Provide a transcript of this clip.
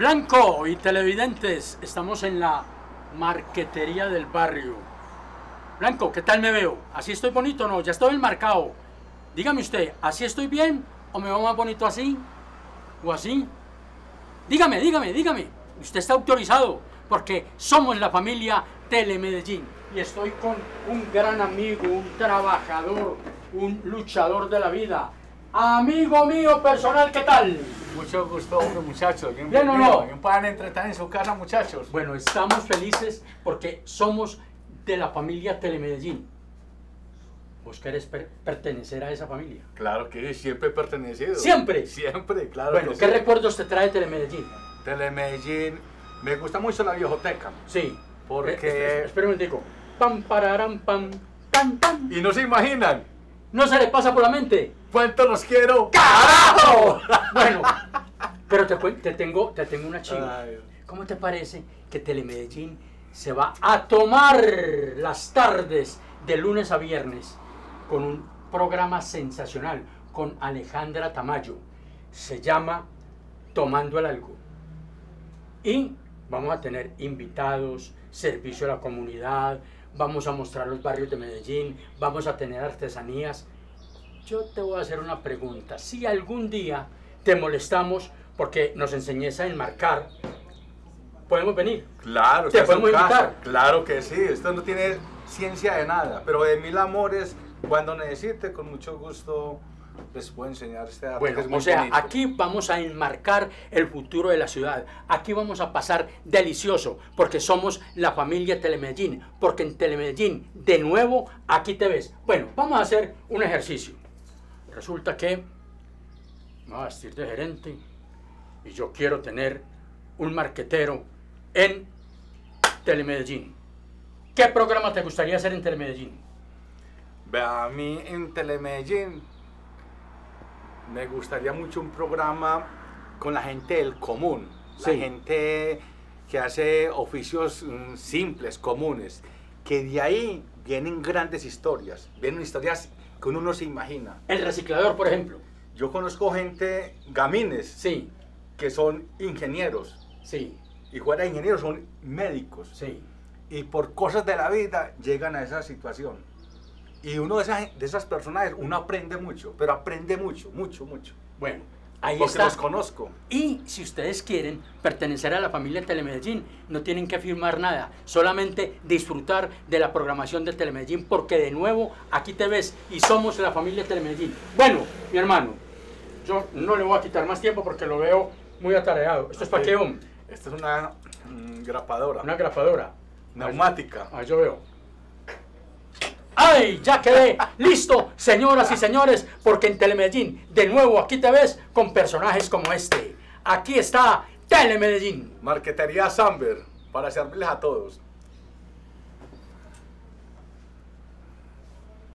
Blanco y televidentes, estamos en la marquetería del barrio. Blanco, ¿qué tal me veo? ¿Así estoy bonito o no? Ya estoy enmarcado. Dígame usted, ¿así estoy bien o me veo más bonito así? ¿O así? Dígame, dígame. Usted está autorizado porque somos la familia Telemedellín. Y estoy con un gran amigo, un trabajador, un luchador de la vida. Amigo mío personal, ¿qué tal? Mucho gusto, muchachos. Bien o no. Bien, puedan entretener en su casa, muchachos. Bueno, estamos felices porque somos de la familia Telemedellín. ¿Vos querés pertenecer a esa familia? Claro que siempre he pertenecido. ¿Siempre? Siempre, claro. Bueno, que ¿qué recuerdos te trae Telemedellín? Telemedellín, me gusta mucho la viejoteca. Sí. Porque... Espérenme un momento. Pam, pararam, pam, pam, pam. Y no se imaginan. ¿No se le pasa por la mente? ¿Cuánto los quiero? ¡Carajo! Bueno, pero te tengo una chiva. ¿Cómo te parece que Telemedellín se va a tomar las tardes de lunes a viernes con un programa sensacional con Alejandra Tamayo? Se llama Tomando el Algo. Y vamos a tener invitados, servicio a la comunidad, vamos a mostrar los barrios de Medellín, vamos a tener artesanías. Yo te voy a hacer una pregunta. Si algún día te molestamos porque nos enseñes a enmarcar, ¿podemos venir? Claro. ¿Te podemos invitar? Claro que sí. Esto no tiene ciencia de nada, pero de mil amores, cuando necesite, con mucho gusto les puedo enseñar este arte. Bueno, o sea, aquí vamos a enmarcar el futuro de la ciudad. Aquí vamos a pasar delicioso, porque somos la familia Telemedellín, porque en Telemedellín, de nuevo, aquí te ves. Bueno, vamos a hacer un ejercicio. Resulta que me voy a vestir de gerente y yo quiero tener un marquetero en Telemedellín. ¿Qué programa te gustaría hacer en Telemedellín? A mí en Telemedellín me gustaría mucho un programa con la gente del común, sí. La gente que hace oficios simples, comunes, que de ahí vienen grandes historias, vienen historias que uno no se imagina. El reciclador, por ejemplo. Yo conozco gente, gamines, sí, que son ingenieros, sí, y fuera de ingenieros son médicos, sí, y por cosas de la vida llegan a esa situación. Y uno de esas personas, uno aprende mucho, pero aprende mucho. Bueno, ahí está. Porque los conozco. Y si ustedes quieren pertenecer a la familia Telemedellín, no tienen que firmar nada, solamente disfrutar de la programación de Telemedellín, porque de nuevo aquí te ves y somos la familia Telemedellín. Bueno, mi hermano, yo no le voy a quitar más tiempo porque lo veo muy atareado. ¿Esto es para qué, hombre? Esta es una grapadora. Una grapadora. Neumática. Ahí yo veo. ¡Ay! Ya quedé listo, señoras y señores, porque en Telemedellín, de nuevo, aquí te ves con personajes como este. Aquí está Telemedellín. Marquetería Samber, para servirles a todos.